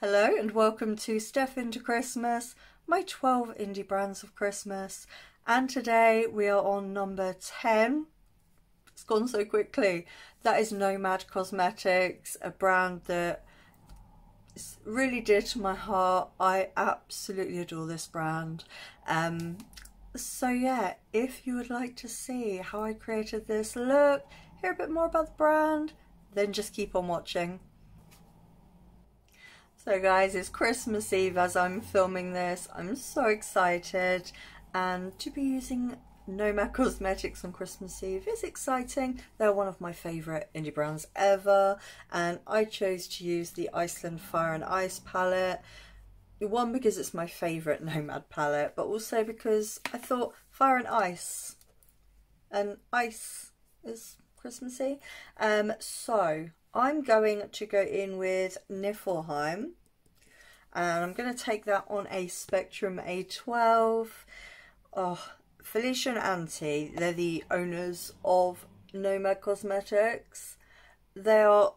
Hello and welcome to Steph Into Christmas, my 12 indie brands of Christmas, and today we are on number 10. It's gone so quickly. That is Nomad Cosmetics, a brand that is really dear to my heart. I absolutely adore this brand. So yeah, if you would like to see how I created this look, hear a bit more about the brand, then just keep on watching. So guys, it's Christmas Eve as I'm filming this. I'm so excited, and to be using Nomad Cosmetics on Christmas Eve is exciting. They're one of my favourite indie brands ever, and I chose to use the Iceland Fire and Ice palette. One, because it's my favourite Nomad palette, but also because I thought fire and ice is Christmassy. So I'm going to go in with Niflheim, and I'm going to take that on a Spectrum A12. Oh, Felicia and Anthea, they're the owners of Nomad Cosmetics. They are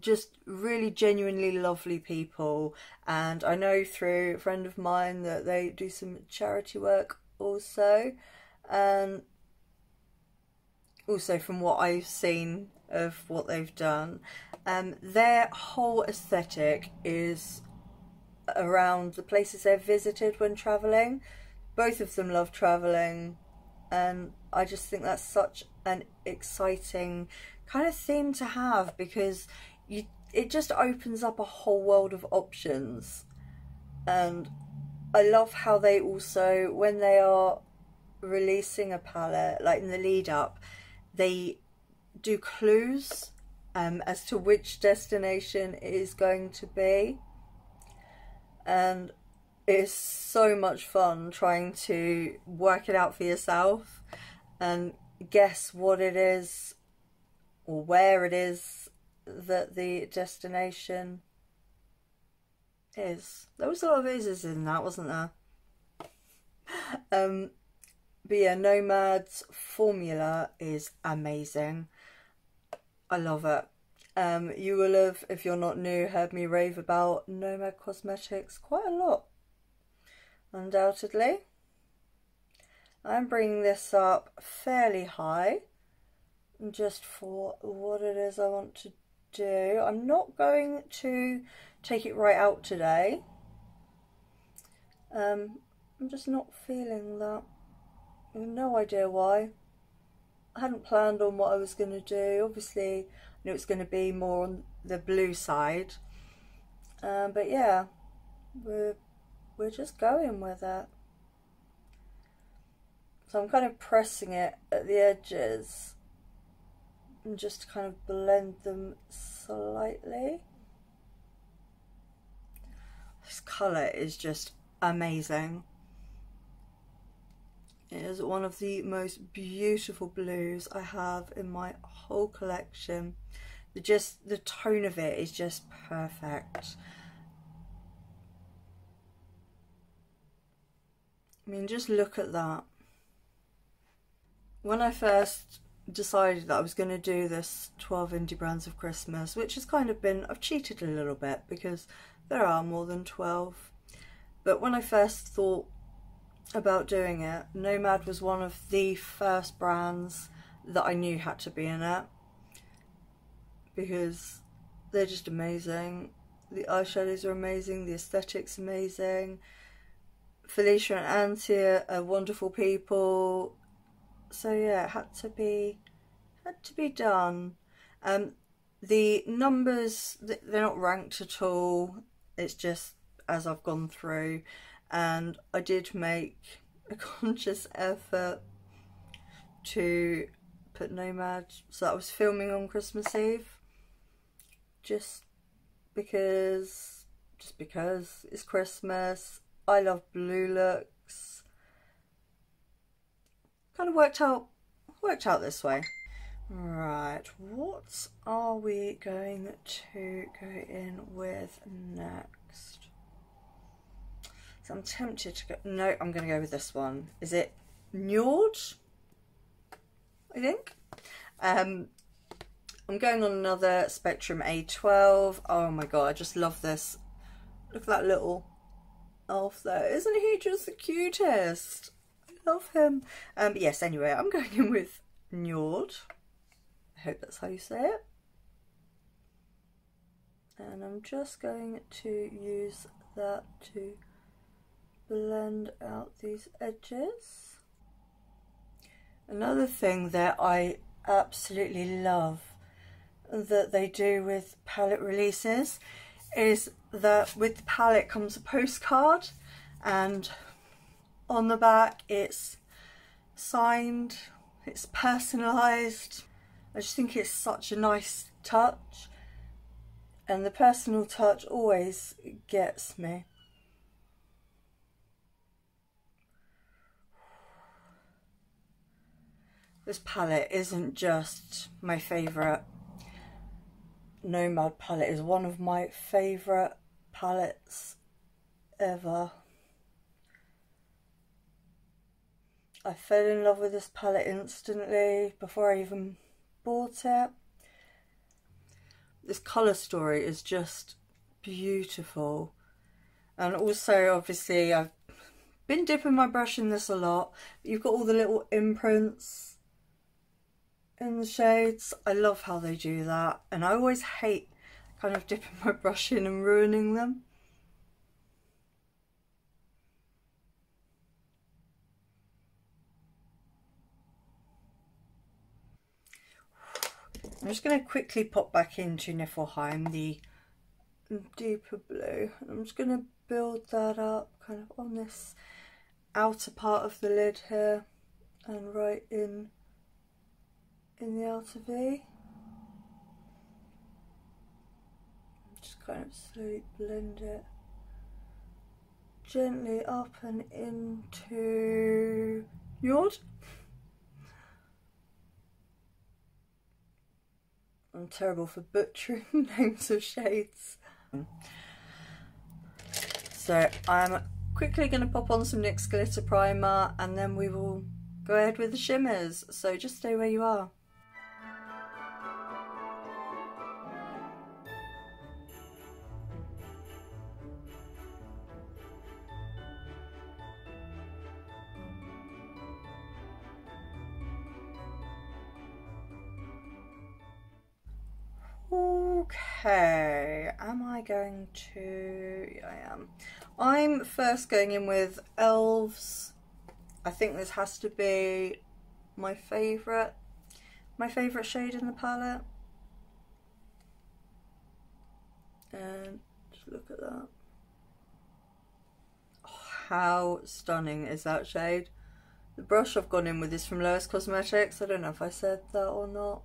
just really genuinely lovely people, and I know through a friend of mine that they do some charity work also, and also from what I've seen of what they've done, their whole aesthetic is around the places they've visited when travelling. Both of them love travelling, and I just think that's such an exciting kind of theme to have, because it just opens up a whole world of options. And I love how they also, when they are releasing a palette, like in the lead up, they do clues as to which destination it is going to be, and it's so much fun trying to work it out for yourself and guess what it is or where it is that the destination is. There was a lot of is's in that, wasn't there? But yeah, Nomad's formula is amazing. I love it. You will have, if you're not new, heard me rave about Nomad Cosmetics quite a lot, undoubtedly. I'm bringing this up fairly high just for what it is I want to do. I'm not going to take it right out today. I'm just not feeling that. I have no idea why. I hadn't planned on what I was going to do. Obviously, I knew it's going to be more on the blue side. But yeah, we're just going with it. So I'm kind of pressing it at the edges and just kind of blend them slightly. This colour is just amazing. It is one of the most beautiful blues I have in my whole collection. Just the tone of it is just perfect. I mean, just look at that. When I first decided that I was going to do this 12 indie brands of Christmas, which has kind of been, I've cheated a little bit because there are more than 12. But when I first thought about doing it, Nomad was one of the first brands that I knew had to be in it, because they're just amazing. The eyeshadows are amazing, the aesthetic's amazing. Felicia and Anthea are wonderful people, so yeah, it had to be done. The numbers, they're not ranked at all, it's just as I've gone through. And I did make a conscious effort to put Nomad, so I was filming on Christmas Eve, just because it's Christmas. I love blue looks. Kind of worked out this way. Right, what are we going to go in with next? I'm tempted to go, no, I'm going to go with this one. Is it Njord? I think. I'm going on another Spectrum A12. Oh my god, I just love this Look at that little elf there. Isn't he just the cutest? I love him. But yes, anyway, I'm going in with Njord. I hope that's how you say it. And I'm just going to use that to blend out these edges. Another thing that I absolutely love that they do with palette releases is that with the palette comes a postcard, and on the back it's signed, it's personalised. I just think it's such a nice touch, and the personal touch always gets me. This palette isn't just my favourite Nomad palette, is one of my favourite palettes ever. I fell in love with this palette instantly before I even bought it. This colour story is just beautiful, and also obviously I've been dipping my brush in this a lot. You've got all the little imprints in the shades. I love how they do that, and I always hate kind of dipping my brush in and ruining them. I'm just going to quickly pop back into Niflheim, the deeper blue. I'm just going to build that up kind of on this outer part of the lid here and right in the outer V. Just kind of slowly blend it gently up and into Njord. I'm terrible for butchering names of shades. So I'm quickly going to pop on some NYX glitter primer, and then we will go ahead with the shimmers. So just stay where you are. Okay, am I going to... Yeah, I am. I'm first going in with Elves. I think this has to be my favourite shade in the palette. And just look at that. Oh, how stunning is that shade? The brush I've gone in with is from Lowest Cosmetics. I don't know if I said that or not.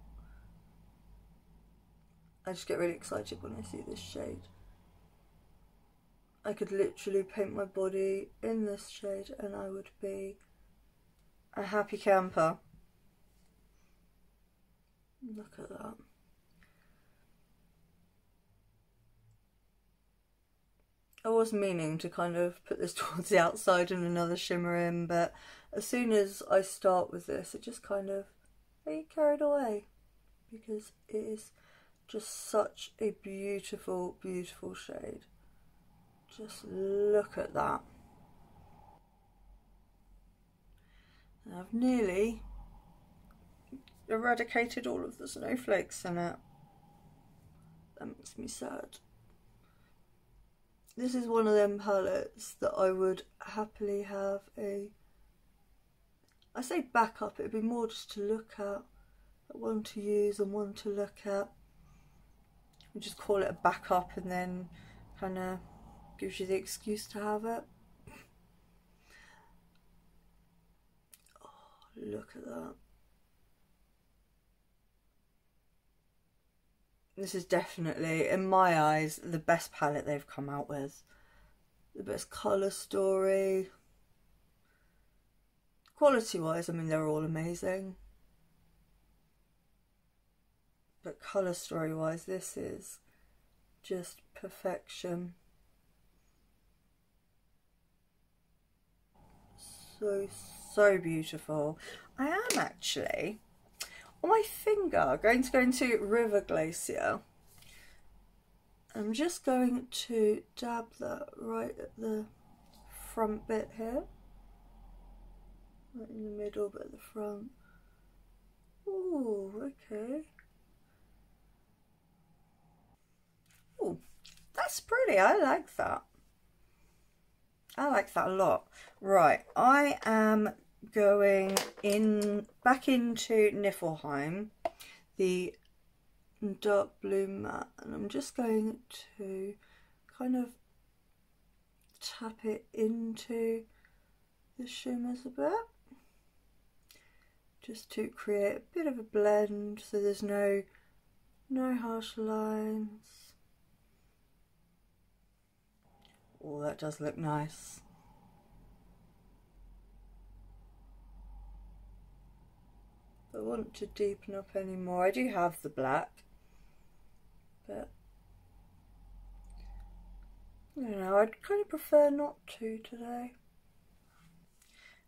I just get really excited when I see this shade. I could literally paint my body in this shade and I would be a happy camper. Look at that. I was meaning to kind of put this towards the outside and another shimmer in, but as soon as I start with this, it just kind of, I get carried away, because it is just such a beautiful, beautiful shade. Just look at that. And I've nearly eradicated all of the snowflakes in it. That makes me sad. This is one of them palettes that I would happily have a... I say backup, it'd be more just to look at. One to use and one to look at. We just call it a backup, and then kind of gives you the excuse to have it. Oh, look at that. This is definitely, in my eyes, the best palette they've come out with. The best colour story. Quality-wise, I mean, they're all amazing. But colour story wise, this is just perfection. So, so beautiful. I am actually, on my finger, going to go into River Glacier. I'm just going to dab that right at the front bit here. Right in the middle, but at the front. Ooh, okay. Ooh, that's pretty. I like that. I like that a lot. Right, I am going in back into Niflheim, the dark blue matte, and I'm just going to kind of tap it into the shimmers a bit, just to create a bit of a blend, so there's no harsh lines. Oh, that does look nice. I want to deepen up any more. I do have the black, but you know, I'd kind of prefer not to today.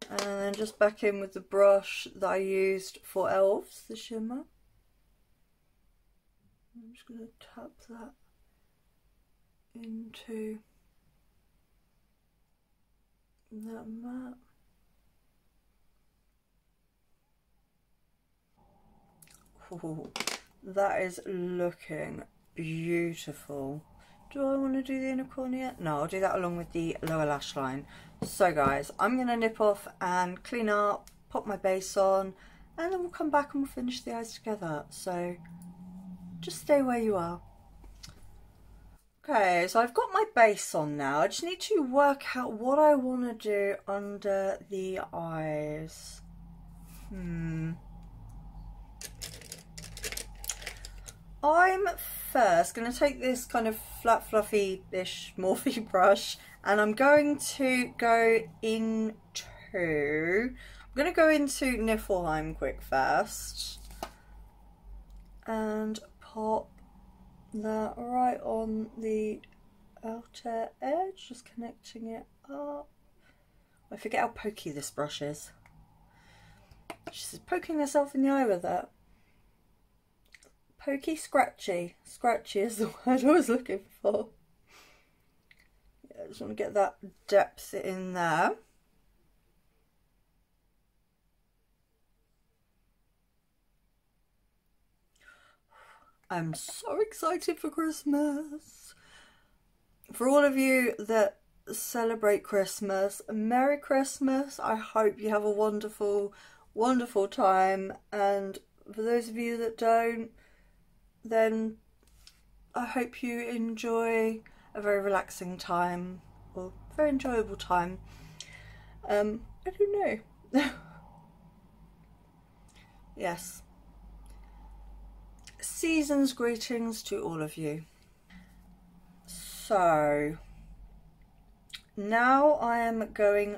And then just back in with the brush that I used for Elves, the shimmer. I'm just going to tap that into that matte. Ooh, that is looking beautiful. Do I want to do the inner corner yet? No, I'll do that along with the lower lash line. So guys, I'm going to nip off and clean up, pop my base on, and then we'll come back and we'll finish the eyes together. So just stay where you are. Okay, so I've got my base on now. I just need to work out what I want to do under the eyes. I'm first going to take this kind of flat, fluffy-ish Morphe brush, and I'm going to go into... I'm going to go into Niflheim quick first, and pop that right on the outer edge, just connecting it up. I forget how pokey this brush is. She's poking herself in the eye with that. Pokey, scratchy. Scratchy is the word I was looking for. Yeah, I just want to get that depth in there. I'm so excited for Christmas. For all of you that celebrate Christmas, Merry Christmas. I hope you have a wonderful, wonderful time. And for those of you that don't, then I hope you enjoy a very relaxing time, or very enjoyable time. I don't know. Yes. Season's greetings to all of you. So now I am going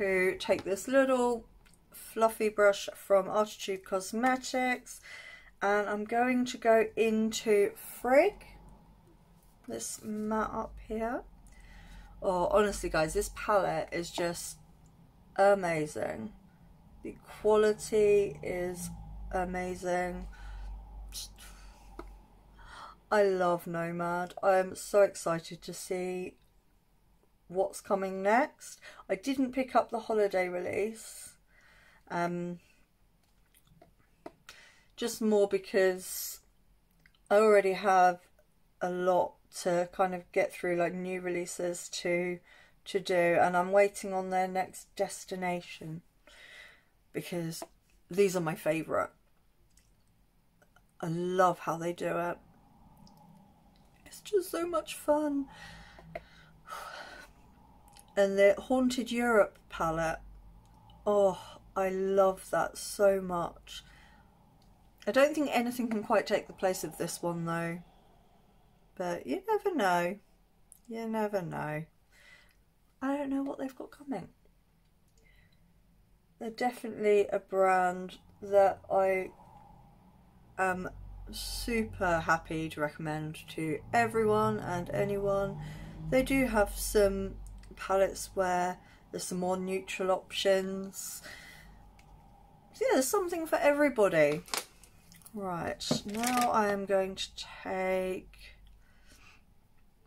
to take this little fluffy brush from Arttitude Cosmetics, and I'm going to go into Frig, this matte up here. Oh, honestly guys, this palette is just amazing. The quality is amazing. I love Nomad. I'm so excited to see what's coming next. I didn't pick up the holiday release. Just more because I already have a lot to kind of get through, like new releases to do, and I'm waiting on their next destination because these are my favourite. I love how they do it. It's just so much fun. And the Haunted Europe palette, oh, I love that so much. I don't think anything can quite take the place of this one though, but you never know, you never know. I don't know what they've got coming. They're definitely a brand that I am super happy to recommend to everyone and anyone. They do have some palettes where there's some more neutral options. So yeah, there's something for everybody. Right, now I am going to take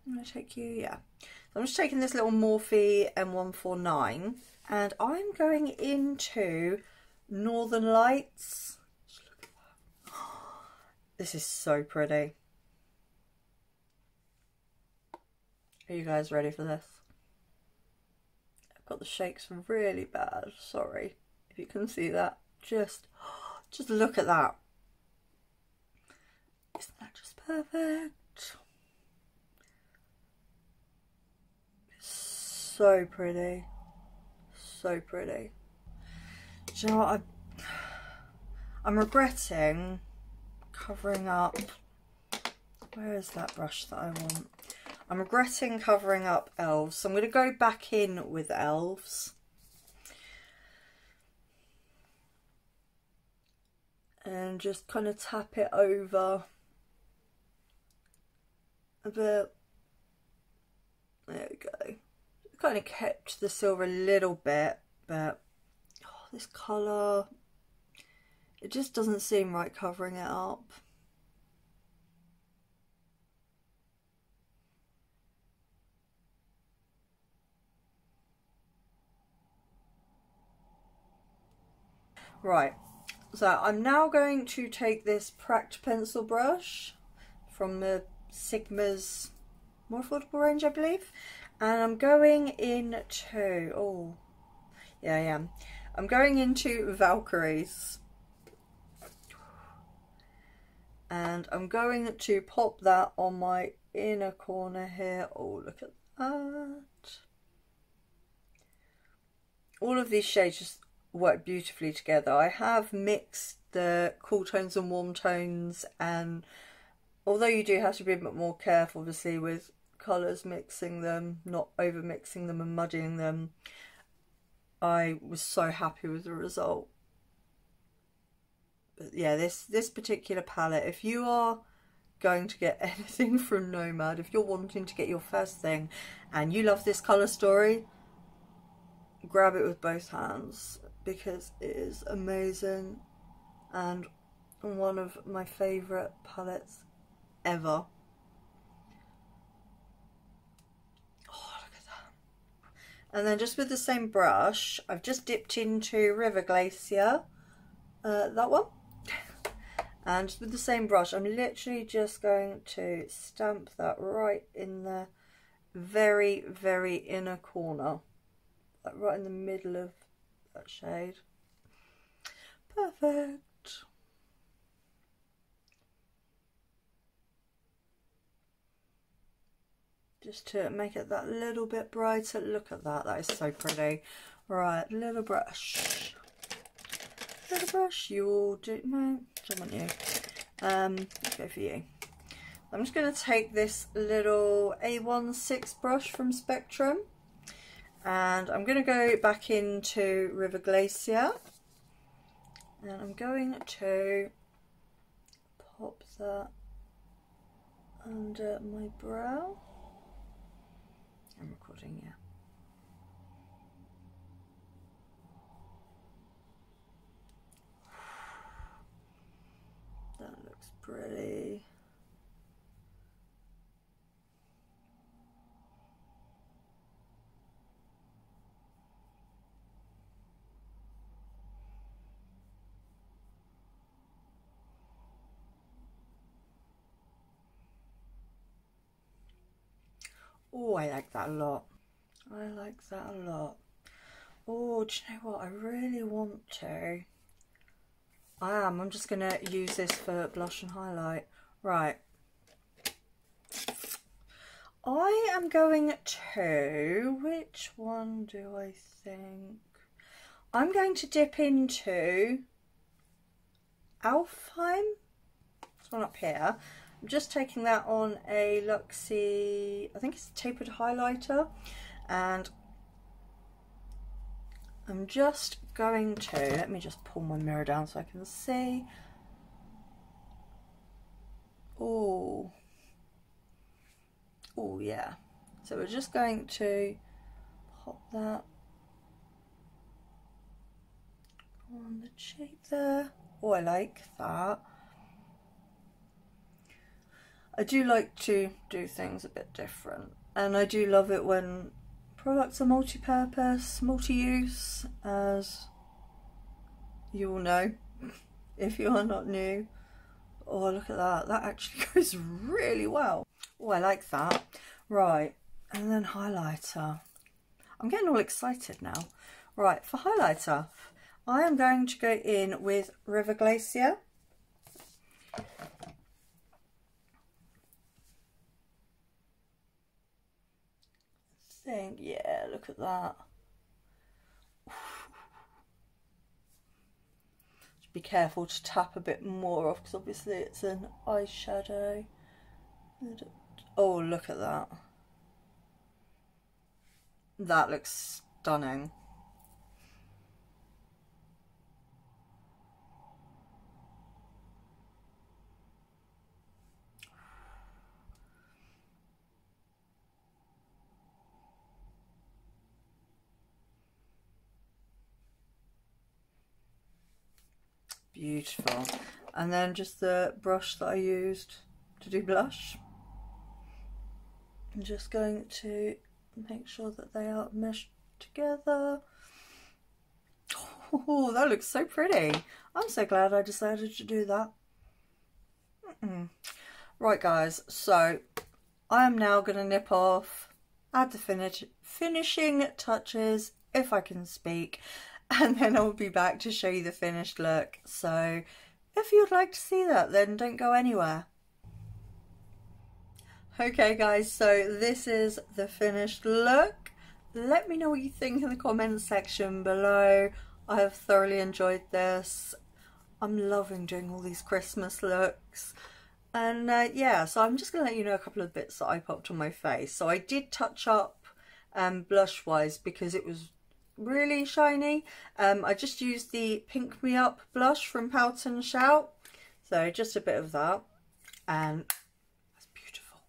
I'm going to take you, yeah. So I'm just taking this little Morphe M149 and I'm going into Northern Lights. Just look at that. Oh, this is so pretty. Are you guys ready for this? I've got the shakes really bad. Sorry if you can see that. Just look at that. Isn't that just perfect? It's so pretty. So pretty. Do you know what? I'm regretting covering up. Where is that brush that I want? I'm regretting covering up Elves, so I'm going to go back in with Elves. And just kind of tap it over a bit. There we go. Kind of kept the silver a little bit, but oh, this colour, it just doesn't seem right covering it up. Right, so I'm now going to take this Pract pencil brush from the Sigma's more affordable range, I believe, and I'm going into, oh, yeah I am, I'm going into Valkyries, and I'm going to pop that on my inner corner here. Oh, look at that. All of these shades just work beautifully together. I have mixed the cool tones and warm tones, and although you do have to be a bit more careful obviously with colours, mixing them, not over mixing them and muddying them, I was so happy with the result. But yeah, this particular palette, if you are going to get anything from Nomad, if you're wanting to get your first thing and you love this colour story, grab it with both hands, because it is amazing and one of my favourite palettes ever. Oh, look at that. And then just with the same brush, I've just dipped into River Glacier, that one. And just with the same brush, I'm literally just going to stamp that right in the very, very inner corner. Like right in the middle of that shade. Perfect. Just to make it that little bit brighter. Look at that. That is so pretty. Right, little brush. Little brush. You all do. No, don't want you. Go for you. I'm just going to take this little A16 brush from Spectrum. And I'm going to go back into River Glacier. And I'm going to pop that under my brow. I'm recording, yeah. That looks pretty. Oh, I like that a lot. I like that a lot. Oh, do you know what? I really want to. I am. I'm just going to use this for blush and highlight. Right. I am going to... Which one do I think? I'm going to dip into... Niflheim? This one up here. I'm just taking that on a Luxie, I think it's a tapered highlighter, and I'm just going to, let me just pull my mirror down so I can see. Oh, oh yeah. So we're just going to pop that on the cheek there. Oh, I like that. I do like to do things a bit different, and I do love it when products are multi-purpose, multi-use, as you all know if you are not new. Oh, look at that, that actually goes really well. Oh, I like that. Right, and then highlighter. I'm getting all excited now. Right, for highlighter, I am going to go in with River Glacier. I think, yeah, look at that. Just be careful to tap a bit more off because obviously it's an eyeshadow. Oh, look at that. That looks stunning. Beautiful. And then just the brush that I used to do blush. I'm just going to make sure that they are meshed together. Oh, that looks so pretty. I'm so glad I decided to do that. Right, guys, so I am now going to nip off, add the finishing touches, if I can speak, and then I'll be back to show you the finished look. So if you'd like to see that, then don't go anywhere. Okay, guys, so this is the finished look. Let me know what you think in the comments section below. I have thoroughly enjoyed this. I'm loving doing all these Christmas looks. And yeah, so I'm just going to let you know a couple of bits that I popped on my face. So I did touch up blush-wise because it was really shiny. I just used the Pink Me Up blush from Pout and Shout, so just a bit of that, and that's beautiful.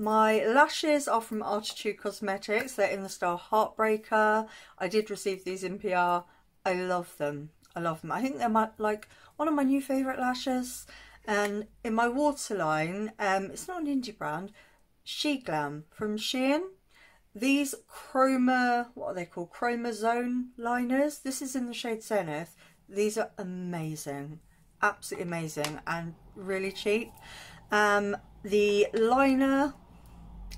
My lashes are from Arttitude Cosmetics. They're in the style Heartbreaker. I did receive these in PR. I love them. I love them. I think they're my, like, one of my new favourite lashes. And in my waterline, it's not an indie brand, She Glam from Shein. These Chroma, what are they called? Chroma Zone liners. This is in the shade Zenith. These are amazing. Absolutely amazing and really cheap. The liner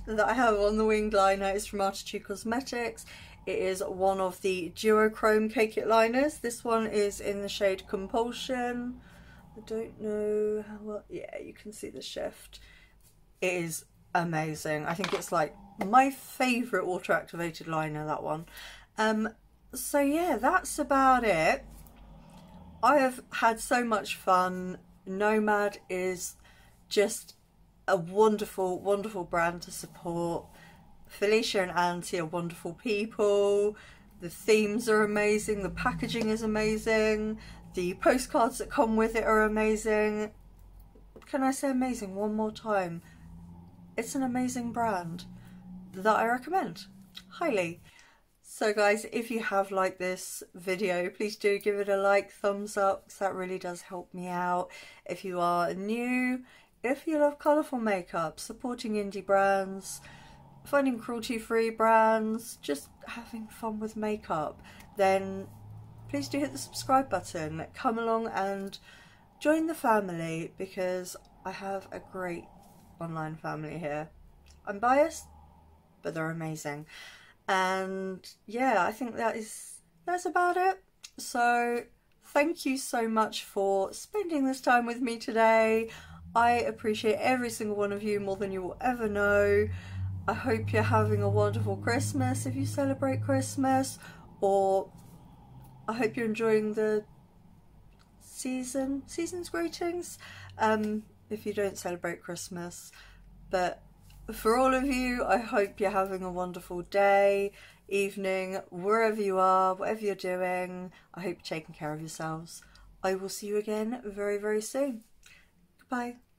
that I have on the winged liner is from Arttitude Cosmetics. It is one of the Duochrome Cake It liners. This one is in the shade Compulsion. I don't know how well, yeah, you can see the shift. It is amazing. I think it's like my favourite water activated liner, that one. So yeah, that's about it. I have had so much fun. Nomad is just a wonderful, wonderful brand to support. Felicia and Anthea are wonderful people. The themes are amazing. The packaging is amazing. The postcards that come with it are amazing. Can I say amazing one more time? It's an amazing brand that I recommend highly. So guys, if you have liked this video, please do give it a like, thumbs up, because that really does help me out. If you are new, if you love colourful makeup, supporting indie brands, finding cruelty-free brands, just having fun with makeup, then please do hit the subscribe button. Come along and join the family, because I have a great online family here. I'm biased, but they're amazing. And yeah, I think that's about it. So thank you so much for spending this time with me today. I appreciate every single one of you more than you will ever know. I hope you're having a wonderful Christmas if you celebrate Christmas, or I hope you're enjoying the season's greetings if you don't celebrate Christmas. But for all of you, I hope you're having a wonderful day, evening, wherever you are, whatever you're doing. I hope you're taking care of yourselves. I will see you again very, very soon. Goodbye.